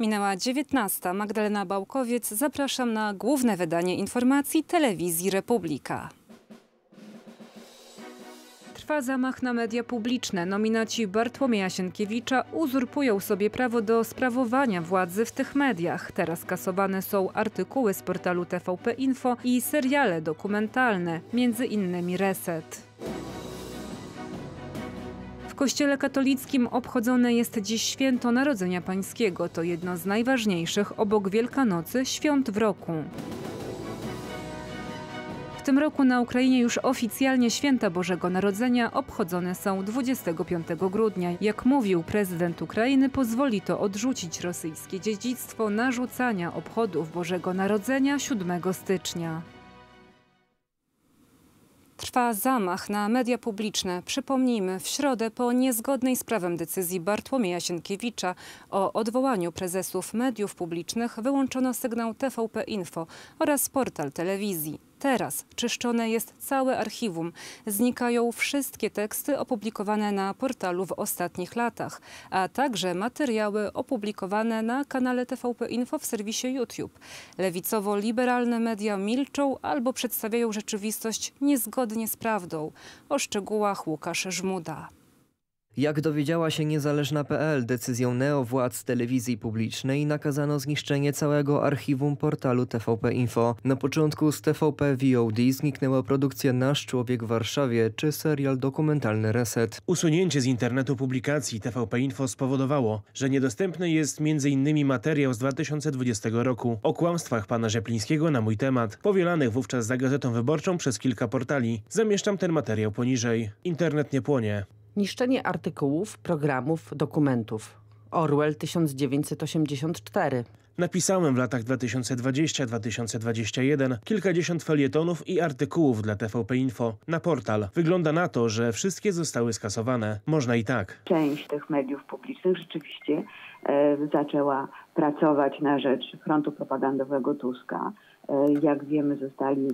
Minęła 19:00. Magdalena Bałkowiec. Zapraszam na główne wydanie informacji Telewizji Republika. Trwa zamach na media publiczne. Nominaci Bartłomieja Sienkiewicza uzurpują sobie prawo do sprawowania władzy w tych mediach. Teraz kasowane są artykuły z portalu TVP Info i seriale dokumentalne, między innymi Reset. W Kościele katolickim obchodzone jest dziś Święto Narodzenia Pańskiego. To jedno z najważniejszych obok Wielkanocy świąt w roku. W tym roku na Ukrainie już oficjalnie święta Bożego Narodzenia obchodzone są 25 grudnia. Jak mówił prezydent Ukrainy, pozwoli to odrzucić rosyjskie dziedzictwo narzucania obchodów Bożego Narodzenia 7 stycznia. Trwa zamach na media publiczne. Przypomnijmy, w środę po niezgodnej z prawem decyzji Bartłomieja Sienkiewicza o odwołaniu prezesów mediów publicznych wyłączono sygnał TVP Info oraz portal telewizji. Teraz czyszczone jest całe archiwum. Znikają wszystkie teksty opublikowane na portalu w ostatnich latach, a także materiały opublikowane na kanale TVP Info w serwisie YouTube. Lewicowo-liberalne media milczą albo przedstawiają rzeczywistość niezgodnie z prawdą. O szczegółach Łukasz Żmuda. Jak dowiedziała się Niezależna.pl, decyzją neowładz telewizji publicznej nakazano zniszczenie całego archiwum portalu TVP Info. Na początku z TVP VOD zniknęła produkcja Nasz Człowiek w Warszawie czy serial dokumentalny Reset. Usunięcie z internetu publikacji TVP Info spowodowało, że niedostępny jest m.in. materiał z 2020 roku o kłamstwach pana Żepińskiego na mój temat, powielanych wówczas za Gazetą Wyborczą przez kilka portali. Zamieszczam ten materiał poniżej. Internet nie płonie. Niszczenie artykułów, programów, dokumentów. Orwell 1984. Napisałem w latach 2020-2021 kilkadziesiąt felietonów i artykułów dla TVP Info na portal. Wygląda na to, że wszystkie zostały skasowane. Można i tak. Część tych mediów publicznych rzeczywiście zaczęła pracować na rzecz frontu propagandowego Tuska. Jak wiemy, zostali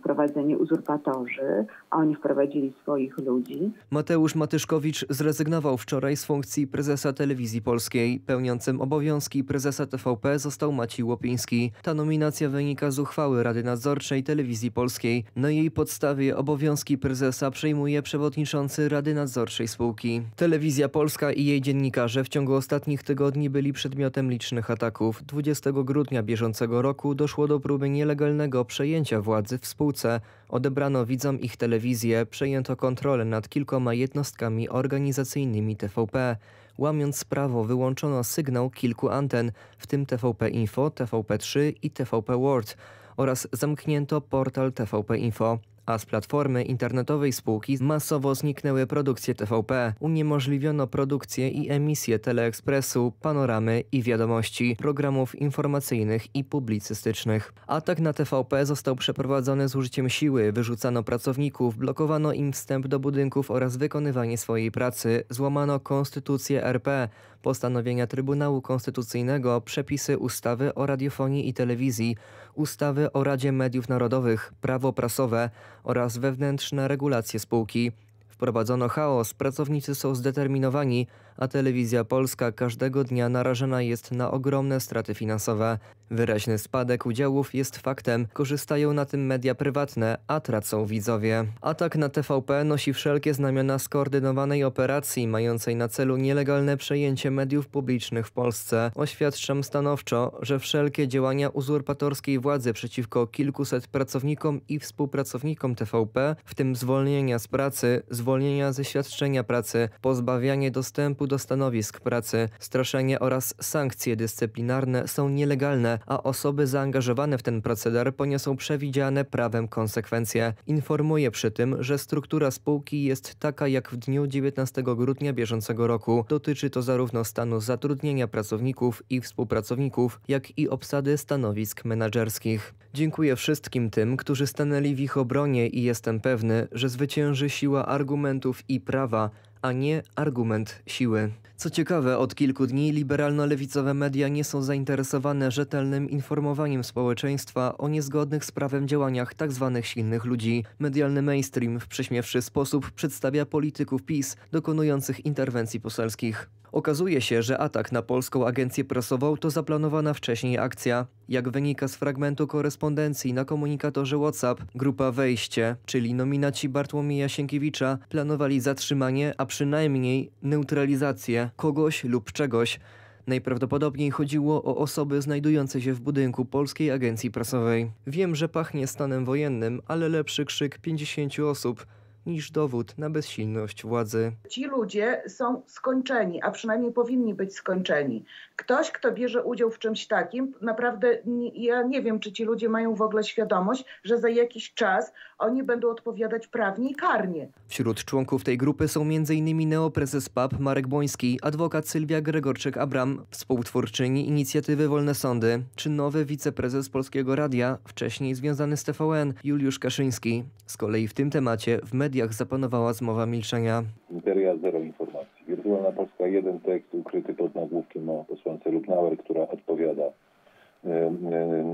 wprowadzeni uzurpatorzy, a oni wprowadzili swoich ludzi. Mateusz Matyszkowicz zrezygnował wczoraj z funkcji prezesa Telewizji Polskiej. Pełniącym obowiązki prezesa TVP został Maciej Łopiński. Ta nominacja wynika z uchwały Rady Nadzorczej Telewizji Polskiej. Na jej podstawie obowiązki prezesa przejmuje przewodniczący Rady Nadzorczej spółki. Telewizja Polska i jej dziennikarze w ciągu ostatnich tygodni byli przedmiotem licznych ataków. 20 grudnia bieżącego roku doszło do próby nielegalnego przejęcia władzy w spółce. Odebrano widzom ich telewizję, przejęto kontrolę nad kilkoma jednostkami organizacyjnymi TVP. Łamiąc prawo wyłączono sygnał kilku anten, w tym TVP Info, TVP3 i TVP World oraz zamknięto portal TVP Info. A z platformy internetowej spółki masowo zniknęły produkcje TVP. Uniemożliwiono produkcję i emisję Teleekspresu, Panoramy i Wiadomości, programów informacyjnych i publicystycznych. Atak na TVP został przeprowadzony z użyciem siły. Wyrzucano pracowników, blokowano im wstęp do budynków oraz wykonywanie swojej pracy. Złamano Konstytucję RP, postanowienia Trybunału Konstytucyjnego, przepisy ustawy o radiofonii i telewizji, ustawy o Radzie Mediów Narodowych, prawo prasowe oraz wewnętrzne regulacje spółki. Wprowadzono chaos, pracownicy są zdeterminowani, a Telewizja Polska każdego dnia narażona jest na ogromne straty finansowe. Wyraźny spadek udziałów jest faktem, korzystają na tym media prywatne, a tracą widzowie. Atak na TVP nosi wszelkie znamiona skoordynowanej operacji mającej na celu nielegalne przejęcie mediów publicznych w Polsce. Oświadczam stanowczo, że wszelkie działania uzurpatorskiej władzy przeciwko kilkuset pracownikom i współpracownikom TVP, w tym zwolnienia z pracy, zwolnienia ze świadczenia pracy, pozbawianie dostępu do stanowisk pracy, straszenie oraz sankcje dyscyplinarne są nielegalne, a osoby zaangażowane w ten proceder poniosą przewidziane prawem konsekwencje. Informuję przy tym, że struktura spółki jest taka jak w dniu 19 grudnia bieżącego roku. Dotyczy to zarówno stanu zatrudnienia pracowników i współpracowników, jak i obsady stanowisk menedżerskich. Dziękuję wszystkim tym, którzy stanęli w ich obronie i jestem pewny, że zwycięży siła argumentów i prawa, a nie argument siły. Co ciekawe, od kilku dni liberalno-lewicowe media nie są zainteresowane rzetelnym informowaniem społeczeństwa o niezgodnych z prawem działaniach tzw. silnych ludzi. Medialny mainstream w prześmiewczy sposób przedstawia polityków PiS dokonujących interwencji poselskich. Okazuje się, że atak na polską agencję prasową to zaplanowana wcześniej akcja. Jak wynika z fragmentu korespondencji na komunikatorze WhatsApp, grupa Wejście, czyli nominaci Bartłomieja Sienkiewicza, planowali zatrzymanie, a przynajmniej neutralizację kogoś lub czegoś. Najprawdopodobniej chodziło o osoby znajdujące się w budynku Polskiej Agencji Prasowej. Wiem, że pachnie stanem wojennym, ale lepszy krzyk 50 osób niż dowód na bezsilność władzy. Ci ludzie są skończeni, a przynajmniej powinni być skończeni. Ktoś, kto bierze udział w czymś takim, naprawdę ja nie wiem, czy ci ludzie mają w ogóle świadomość, że za jakiś czas oni będą odpowiadać prawnie i karnie. Wśród członków tej grupy są m.in. neoprezes PAP Marek Błoński, adwokat Sylwia Gregorczyk-Abram, współtwórczyni inicjatywy Wolne Sądy, czy nowy wiceprezes Polskiego Radia, wcześniej związany z TVN, Juliusz Kaczyński. Z kolei w tym temacie w mediach zapanowała zmowa milczenia. Interia zero informacji. Wirtualna Polska jeden tekst ukryty pod nagłówkiem o posłance Lubnauer, która odpowiada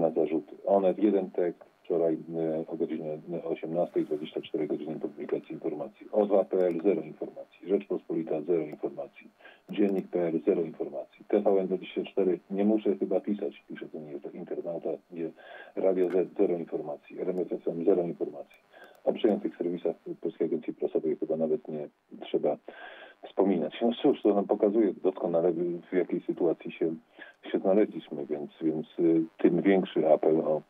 na zarzut. Onet jeden tekst wczoraj o godzinie 18:24 godziny publikacji informacji. Ozwa.pl zero informacji. Rzeczpospolita zero informacji. Dziennik PL zero informacji. TVN 24 nie muszę chyba pisać, pisze to nie internauta. Radio Z zero informacji. RMF zero informacji. O przyjętych serwisach Polskiej Agencji Prasowej chyba nawet nie trzeba wspominać. No cóż, to nam pokazuje doskonale, w jakiej sytuacji się znaleźliśmy, więc tym większy apel o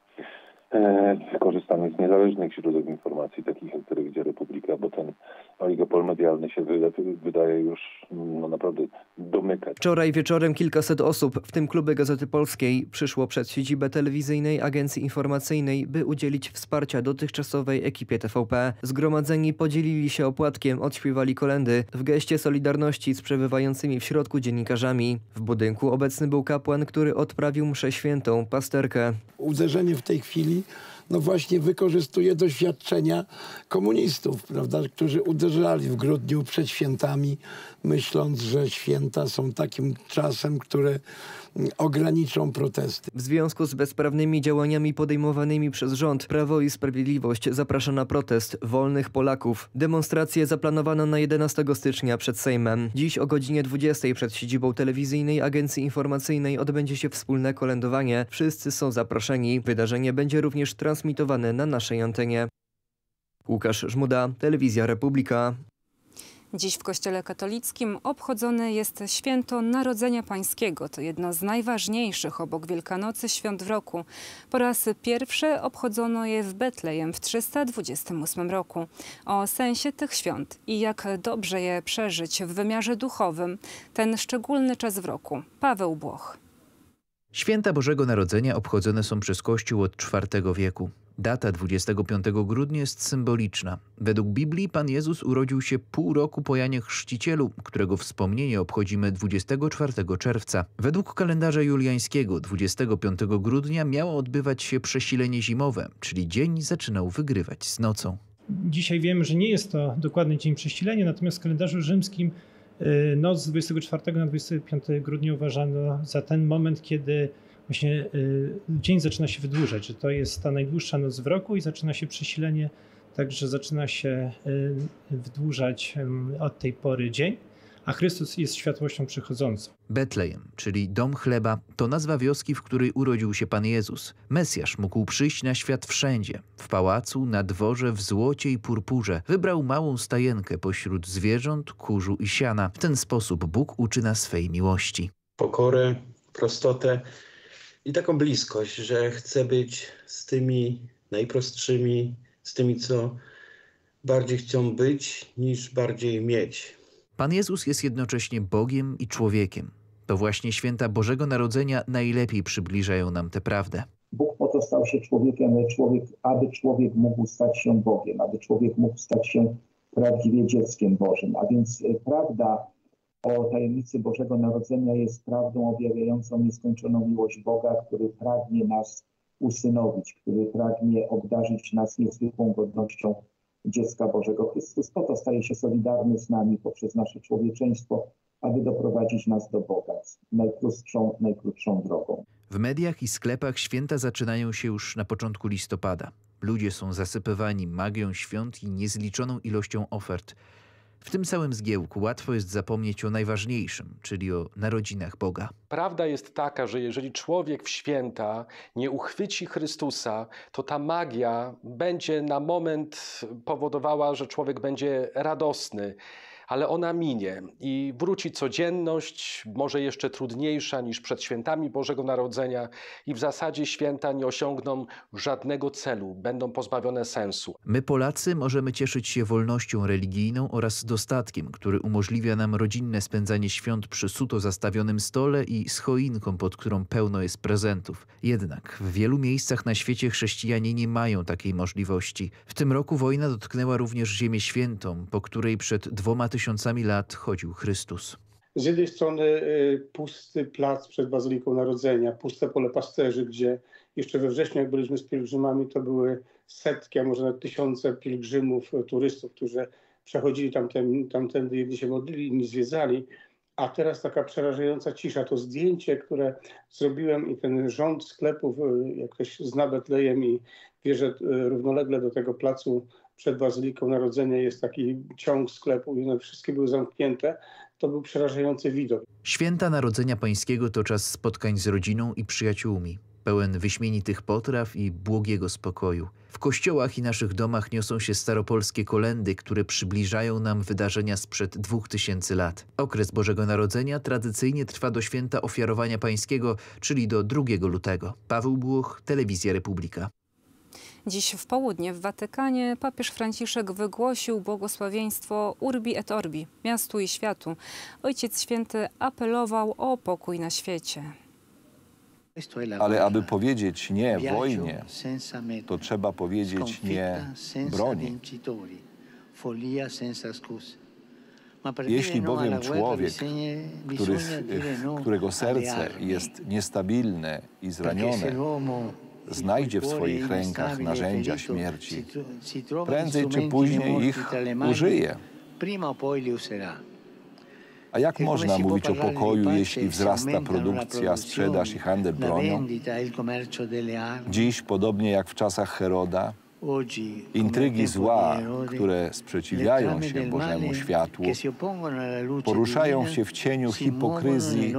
korzystanie z niezależnych źródeł informacji, takich jak Telewizja Republika, bo ten oligopol medialny się wydaje już naprawdę domykać. Wczoraj wieczorem kilkaset osób, w tym Kluby Gazety Polskiej, przyszło przed siedzibę telewizyjnej agencji informacyjnej, by udzielić wsparcia dotychczasowej ekipie TVP. Zgromadzeni podzielili się opłatkiem, odśpiewali kolędy w geście solidarności z przebywającymi w środku dziennikarzami. W budynku obecny był kapłan, który odprawił mszę świętą, pasterkę. Uderzenie w tej chwili no właśnie wykorzystuje doświadczenia komunistów, prawda, którzy uderzali w grudniu przed świętami, myśląc, że święta są takim czasem, które ograniczą protesty. W związku z bezprawnymi działaniami podejmowanymi przez rząd, Prawo i Sprawiedliwość zaprasza na protest wolnych Polaków. Demonstrację zaplanowano na 11 stycznia przed Sejmem. Dziś o godzinie 20 przed siedzibą telewizyjnej agencji informacyjnej odbędzie się wspólne kolędowanie. Wszyscy są zaproszeni. Wydarzenie będzie również transmitowane na naszej antenie. Łukasz Żmuda, Telewizja Republika. Dziś w Kościele katolickim obchodzone jest święto Narodzenia Pańskiego. To jedno z najważniejszych obok Wielkanocy świąt w roku. Po raz pierwszy obchodzono je w Betlejem w 328 roku. O sensie tych świąt i jak dobrze je przeżyć w wymiarze duchowym, ten szczególny czas w roku. Paweł Błoch. Święta Bożego Narodzenia obchodzone są przez Kościół od IV wieku. Data 25 grudnia jest symboliczna. Według Biblii Pan Jezus urodził się pół roku po Janie Chrzcicielu, którego wspomnienie obchodzimy 24 czerwca. Według kalendarza juliańskiego 25 grudnia miało odbywać się przesilenie zimowe, czyli dzień zaczynał wygrywać z nocą. Dzisiaj wiemy, że nie jest to dokładny dzień przesilenia, natomiast w kalendarzu rzymskim noc z 24 na 25 grudnia uważano za ten moment, kiedy właśnie dzień zaczyna się wydłużać, że to jest ta najdłuższa noc w roku i zaczyna się przesilenie, także zaczyna się wydłużać od tej pory dzień, a Chrystus jest światłością przychodzącą. Betlejem, czyli dom chleba, to nazwa wioski, w której urodził się Pan Jezus. Mesjasz mógł przyjść na świat wszędzie. W pałacu, na dworze, w złocie i purpurze. Wybrał małą stajenkę pośród zwierząt, kurzu i siana. W ten sposób Bóg uczy nas swej miłości. Pokorę, prostotę i taką bliskość, że chce być z tymi najprostszymi, z tymi, co bardziej chcą być, niż bardziej mieć. Pan Jezus jest jednocześnie Bogiem i człowiekiem. To właśnie święta Bożego Narodzenia najlepiej przybliżają nam tę prawdę. Bóg po to stał się człowiekiem, aby człowiek mógł stać się Bogiem, aby człowiek mógł stać się prawdziwie dzieckiem Bożym. A więc prawda o tajemnicy Bożego Narodzenia jest prawdą objawiającą nieskończoną miłość Boga, który pragnie nas usynowić, który pragnie obdarzyć nas niezwykłą godnością dziecka Bożego. Chrystus po to staje się solidarny z nami poprzez nasze człowieczeństwo, aby doprowadzić nas do Boga najkrótszą drogą. W mediach i sklepach święta zaczynają się już na początku listopada. Ludzie są zasypywani magią świąt i niezliczoną ilością ofert. W tym całym zgiełku łatwo jest zapomnieć o najważniejszym, czyli o narodzinach Boga. Prawda jest taka, że jeżeli człowiek w święta nie uchwyci Chrystusa, to ta magia będzie na moment powodowała, że człowiek będzie radosny, ale ona minie i wróci codzienność, może jeszcze trudniejsza niż przed świętami Bożego Narodzenia, i w zasadzie święta nie osiągną żadnego celu, będą pozbawione sensu. My, Polacy, możemy cieszyć się wolnością religijną oraz dostatkiem, który umożliwia nam rodzinne spędzanie świąt przy suto zastawionym stole i z choinką, pod którą pełno jest prezentów. Jednak w wielu miejscach na świecie chrześcijanie nie mają takiej możliwości. W tym roku wojna dotknęła również Ziemię Świętą, po której przed 2000 lat chodził Chrystus. Z jednej strony pusty plac przed Bazyliką Narodzenia, puste pole pasterzy, gdzie jeszcze we wrześniu, jak byliśmy z pielgrzymami, to były setki, a może nawet tysiące pielgrzymów, turystów, którzy przechodzili tamtędy, jedni się modlili, inni zwiedzali. A teraz taka przerażająca cisza. To zdjęcie, które zrobiłem, i ten rząd sklepów, jak ktoś zna Betlejem i wie, że równolegle do tego placu przed Bazyliką Narodzenia jest taki ciąg sklepów i one wszystkie były zamknięte. To był przerażający widok. Święta Narodzenia Pańskiego to czas spotkań z rodziną i przyjaciółmi, pełen wyśmienitych potraw i błogiego spokoju. W kościołach i naszych domach niosą się staropolskie kolendy, które przybliżają nam wydarzenia sprzed 2000 lat. Okres Bożego Narodzenia tradycyjnie trwa do Święta Ofiarowania Pańskiego, czyli do 2 lutego. Paweł Błoch, Telewizja Republika. Dziś w południe w Watykanie papież Franciszek wygłosił błogosławieństwo Urbi et Orbi, miastu i światu. Ojciec Święty apelował o pokój na świecie. Ale aby powiedzieć nie wojnie, to trzeba powiedzieć nie broni. Jeśli bowiem człowiek, którego serce jest niestabilne i zranione, znajdzie w swoich rękach narzędzia śmierci, prędzej czy później ich użyje. A jak można mówić o pokoju, jeśli wzrasta produkcja, sprzedaż i handel bronią? Dziś, podobnie jak w czasach Heroda, intrygi zła, które sprzeciwiają się Bożemu światłu, poruszają się w cieniu hipokryzji.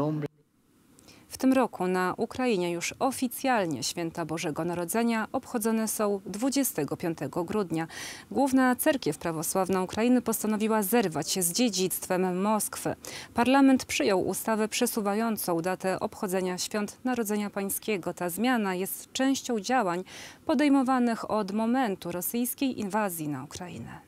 W tym roku na Ukrainie już oficjalnie święta Bożego Narodzenia obchodzone są 25 grudnia. Główna cerkiew prawosławna Ukrainy postanowiła zerwać się z dziedzictwem Moskwy. Parlament przyjął ustawę przesuwającą datę obchodzenia świąt Narodzenia Pańskiego. Ta zmiana jest częścią działań podejmowanych od momentu rosyjskiej inwazji na Ukrainę.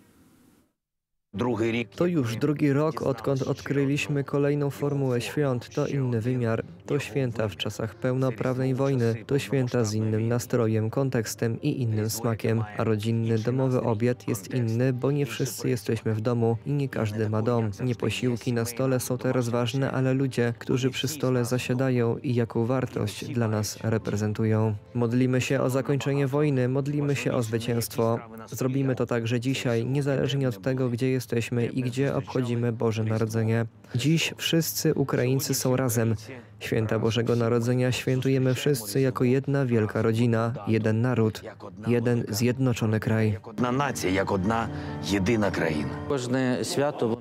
To już drugi rok, odkąd odkryliśmy kolejną formułę świąt. To inny wymiar. To święta w czasach pełnoprawnej wojny. To święta z innym nastrojem, kontekstem i innym smakiem. A rodzinny, domowy obiad jest inny, bo nie wszyscy jesteśmy w domu i nie każdy ma dom. Nie posiłki na stole są teraz ważne, ale ludzie, którzy przy stole zasiadają i jaką wartość dla nas reprezentują. Modlimy się o zakończenie wojny, modlimy się o zwycięstwo. Zrobimy to także dzisiaj, niezależnie od tego, gdzie jesteśmy i gdzie obchodzimy Boże Narodzenie. Dziś wszyscy Ukraińcy są razem. Święta Bożego Narodzenia świętujemy wszyscy jako jedna wielka rodzina, jeden naród, jeden zjednoczony kraj.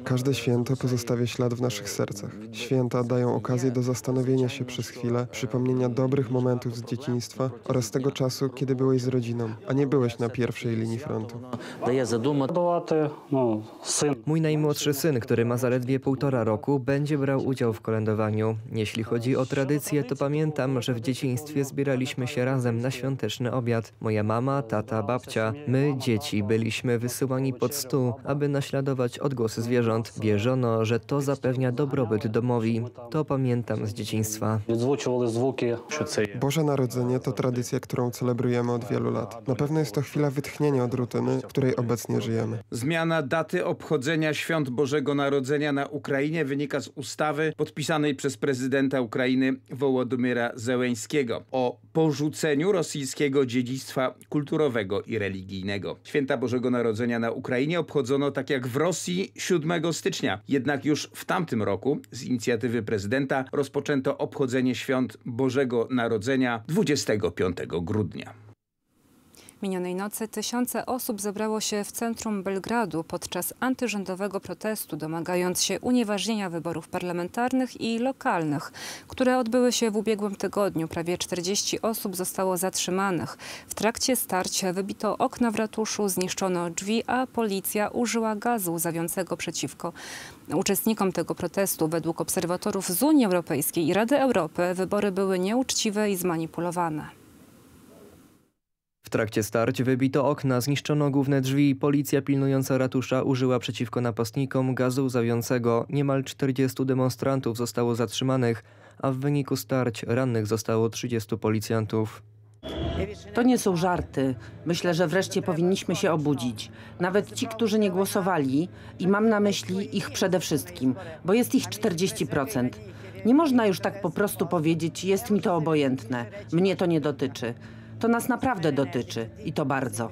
Każde święto pozostawia ślad w naszych sercach. Święta dają okazję do zastanowienia się przez chwilę, przypomnienia dobrych momentów z dzieciństwa oraz tego czasu, kiedy byłeś z rodziną, a nie byłeś na pierwszej linii frontu. Mój najmłodszy syn, który ma zaledwie 1,5 roku, będzie brał udział w kolędowaniu. Jeśli chodzi o tradycję, to pamiętam, że w dzieciństwie zbieraliśmy się razem na świąteczny obiad. Moja mama, tata, babcia, my, dzieci, byliśmy wysyłani pod stół, aby naśladować odgłosy zwierząt. Wierzono, że to zapewnia dobrobyt domowi. To pamiętam z dzieciństwa. Boże Narodzenie to tradycja, którą celebrujemy od wielu lat. Na pewno jest to chwila wytchnienia od rutyny, w której obecnie żyjemy. Zmiana daty obchodzenia świąt Bożego Narodzenia na Ukrainie wynika z ustawy podpisanej przez prezydenta Ukrainy Wołodymyra Zełeńskiego o porzuceniu rosyjskiego dziedzictwa kulturowego i religijnego. Święta Bożego Narodzenia na Ukrainie obchodzono tak jak w Rosji 7 stycznia. Jednak już w tamtym roku z inicjatywy prezydenta rozpoczęto obchodzenie świąt Bożego Narodzenia 25 grudnia. Minionej nocy tysiące osób zebrało się w centrum Belgradu podczas antyrządowego protestu, domagając się unieważnienia wyborów parlamentarnych i lokalnych, które odbyły się w ubiegłym tygodniu. Prawie 40 osób zostało zatrzymanych. W trakcie starcia wybito okna w ratuszu, zniszczono drzwi, a policja użyła gazu łzawiącego przeciwko uczestnikom tego protestu. Według obserwatorów z Unii Europejskiej i Rady Europy wybory były nieuczciwe i zmanipulowane. W trakcie starć wybito okna, zniszczono główne drzwi. Policja pilnująca ratusza użyła przeciwko napastnikom gazu łzawiącego. Niemal 40 demonstrantów zostało zatrzymanych, a w wyniku starć rannych zostało 30 policjantów. To nie są żarty. Myślę, że wreszcie powinniśmy się obudzić. Nawet ci, którzy nie głosowali, i mam na myśli ich przede wszystkim, bo jest ich 40%. Nie można już tak po prostu powiedzieć, jest mi to obojętne, mnie to nie dotyczy. To nas naprawdę dotyczy i to bardzo.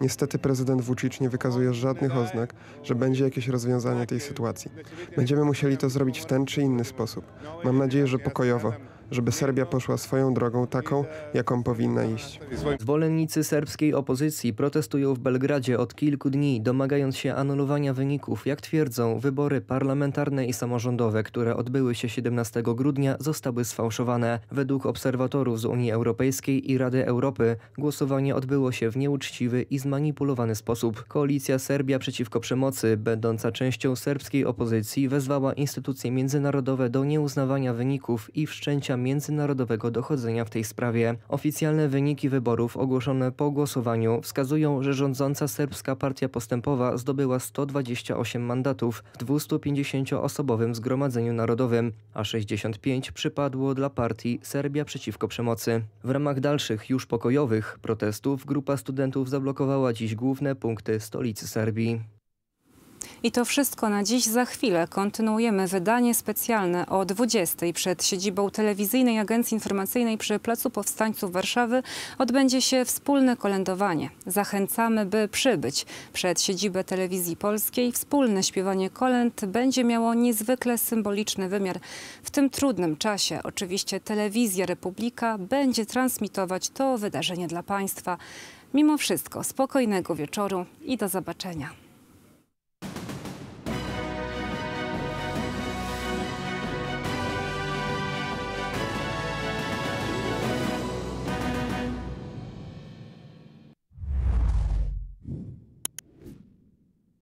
Niestety prezydent Vučić nie wykazuje żadnych oznak, że będzie jakieś rozwiązanie tej sytuacji. Będziemy musieli to zrobić w ten czy inny sposób. Mam nadzieję, że pokojowo, żeby Serbia poszła swoją drogą taką, jaką powinna iść. Zwolennicy serbskiej opozycji protestują w Belgradzie od kilku dni, domagając się anulowania wyników. Jak twierdzą, wybory parlamentarne i samorządowe, które odbyły się 17 grudnia, zostały sfałszowane. Według obserwatorów z Unii Europejskiej i Rady Europy głosowanie odbyło się w nieuczciwy i zmanipulowany sposób. Koalicja Serbia przeciwko przemocy, będąca częścią serbskiej opozycji, wezwała instytucje międzynarodowe do nieuznawania wyników i wszczęcia międzynarodowego dochodzenia w tej sprawie. Oficjalne wyniki wyborów ogłoszone po głosowaniu wskazują, że rządząca Serbska Partia Postępowa zdobyła 128 mandatów w 250-osobowym Zgromadzeniu Narodowym, a 65 przypadło dla partii Serbia przeciwko przemocy. W ramach dalszych, już pokojowych protestów grupa studentów zablokowała dziś główne punkty stolicy Serbii. I to wszystko na dziś. Za chwilę kontynuujemy wydanie specjalne o 20:00 przed siedzibą Telewizyjnej Agencji Informacyjnej przy Placu Powstańców Warszawy odbędzie się wspólne kolędowanie. Zachęcamy, by przybyć przed siedzibę Telewizji Polskiej. Wspólne śpiewanie kolęd będzie miało niezwykle symboliczny wymiar. W tym trudnym czasie oczywiście Telewizja Republika będzie transmitować to wydarzenie dla Państwa. Mimo wszystko spokojnego wieczoru i do zobaczenia.